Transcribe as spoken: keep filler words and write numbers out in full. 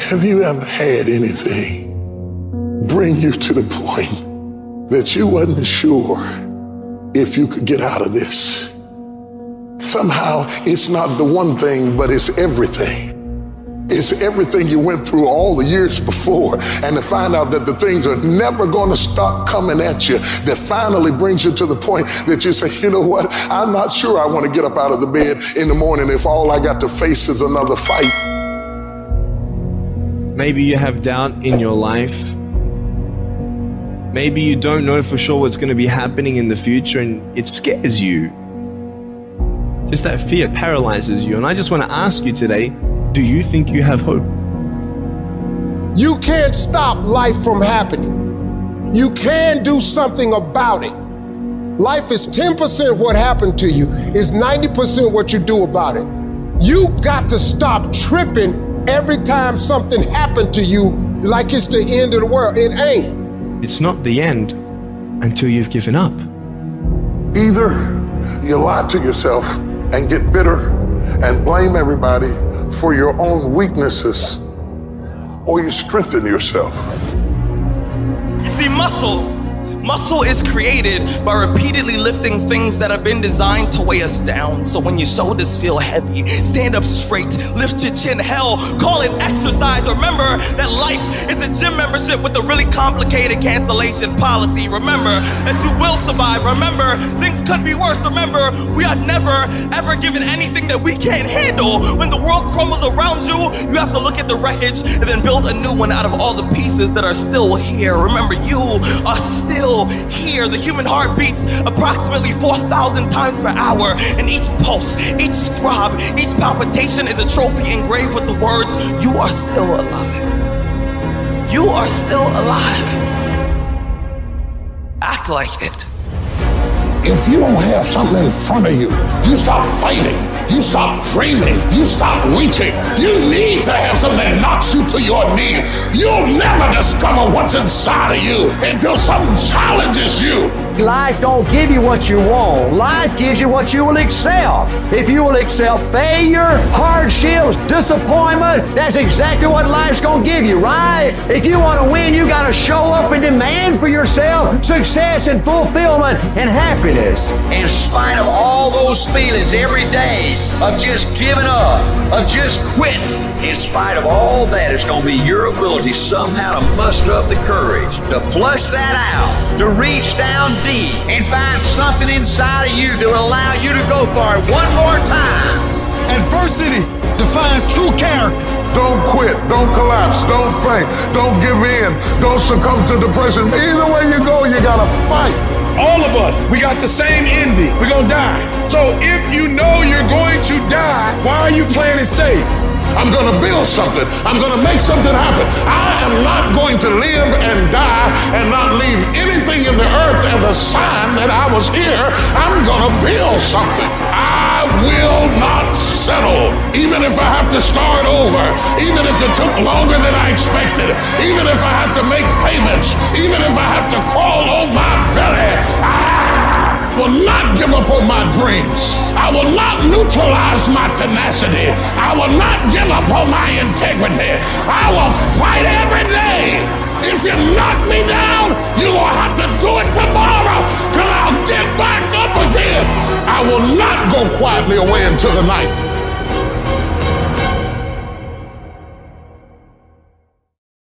Have you ever had anything bring you to the point that you wasn't sure if you could get out of this? Somehow it's not the one thing, but it's everything. It's everything you went through all the years before, and to find out that the things are never going to stop coming at you, that finally brings you to the point that you say, you know what, I'm not sure I want to get up out of the bed in the morning if all I got to face is another fight. Maybe you have doubt in your life. Maybe you don't know for sure what's going to be happening in the future, and it scares you. Just that fear paralyzes you. And I just want to ask you today, do you think you have hope? You can't stop life from happening. You can do something about it. Life is ten percent what happened to you, is ninety percent what you do about it. You got to stop tripping every time something happened to you like it's the end of the world. It ain't. It's not the end until you've given up. Either you lie to yourself and get bitter and blame everybody for your own weaknesses, or you strengthen yourself. You see, muscle, muscle is created by repeatedly lifting things that have been designed to weigh us down. So when your shoulders feel heavy, stand up straight, lift your chin, hell, call it exercise. Remember that life is a gym membership with a really complicated cancellation policy. Remember that you will survive. Remember things could be worse. Remember we are never ever given anything that we can't handle. When the world crumbles around you, you have to look at the wreckage and then build a new one out of all the pieces that are still here. Remember, you are still here. The human heart beats approximately four thousand times per hour, and each pulse, each throb, each palpitation is a trophy engraved with the words, you are still alive. You are still alive. Act like it. If you don't have something in front of you, you stop fighting, you stop dreaming, you stop reaching. You need to have something that knocks you to your knees. You'll never discover what's inside of you until something challenges you. Life don't give you what you want. Life gives you what you will excel. If you will excel failure, hardships, disappointment, that's exactly what life's gonna give you, right? If you want to win, you gotta show up and demand for yourself success and fulfillment and happiness. In spite of all those feelings every day of just giving up, of just quitting, in spite of all that, it's going to be your ability somehow to muster up the courage to flush that out, to reach down deep and find something inside of you that will allow you to go for it one more time. Adversity defines true character. Don't quit, don't collapse, don't faint, don't give in, don't succumb to depression. Either way you go, you got to fight. All of us, we got the same ending. We're gonna die. So if you know you're going to die, why are you playing it safe? I'm gonna build something. I'm gonna make something happen. I am not going to live and die and not leave anything in the earth as a sign that I was here. I'm gonna build something. I will not settle, even if I have to start over, even if it took longer than I expected, even if I have to make payments, even if I have to crawl on my belly. I will not give up on my dreams. I will not neutralize my tenacity. I will not give up on my integrity. I will fight every day. If you knock me down, you will have to do it tomorrow, because I'll get back up again. I will not go quietly away into the night.